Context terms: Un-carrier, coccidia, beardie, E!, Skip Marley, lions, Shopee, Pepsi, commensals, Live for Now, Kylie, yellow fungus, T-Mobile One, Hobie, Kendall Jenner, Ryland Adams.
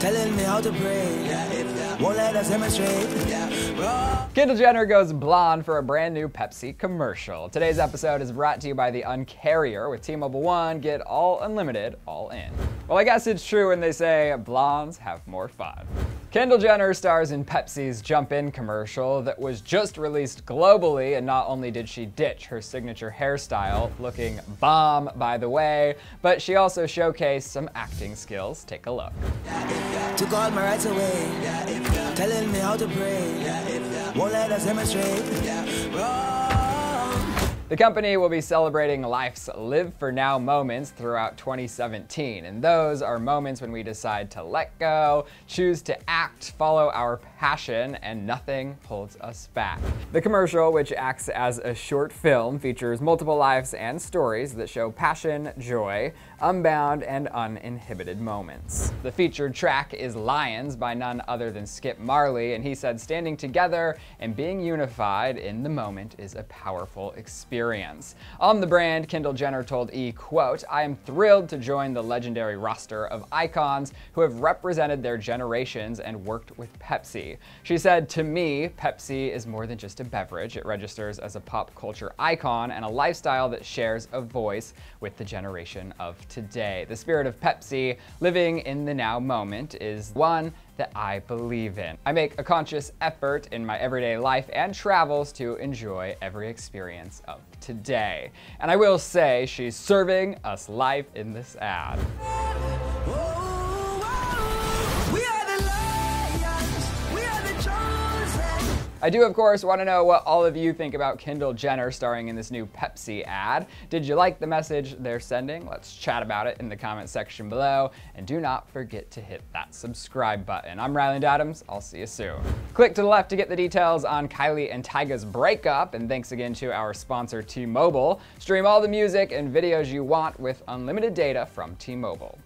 telling me how to pray. Won't let us demonstrate. Kendall Jenner goes blonde for a brand new Pepsi commercial. Today's episode is brought to you by the Un-carrier. With T-Mobile One, get all unlimited, all in. Well, I guess it's true when they say blondes have more fun. Kendall Jenner stars in Pepsi's Jump In commercial that was just released globally, and not only did she ditch her signature hairstyle, looking bomb by the way, but she also showcased some acting skills. Take a look. Took all my rights away, telling me how to pray, won't let us demonstrate. The company will be celebrating life's live for now moments throughout 2017, and those are moments when we decide to let go, choose to act, follow our passion, and nothing holds us back. The commercial, which acts as a short film, features multiple lives and stories that show passion, joy, unbound, and uninhibited moments. The featured track is Lions by none other than Skip Marley, and he said standing together and being unified in the moment is a powerful experience. On the brand, Kendall Jenner told E! Quote, "I am thrilled to join the legendary roster of icons who have represented their generations and worked with Pepsi." She said, "To me, Pepsi is more than just a beverage. It registers as a pop culture icon and a lifestyle that shares a voice with the generation of today. The spirit of Pepsi, living in the now moment, is one that I believe in. I make a conscious effort in my everyday life and travels to enjoy every experience of today." And I will say, she's serving us life in this ad. I do, of course, want to know what all of you think about Kendall Jenner starring in this new Pepsi ad. Did you like the message they're sending? Let's chat about it in the comment section below. And do not forget to hit that subscribe button. I'm Ryland Adams. I'll see you soon. Click to the left to get the details on Kylie and Tyga's breakup. And thanks again to our sponsor, T-Mobile. Stream all the music and videos you want with unlimited data from T-Mobile.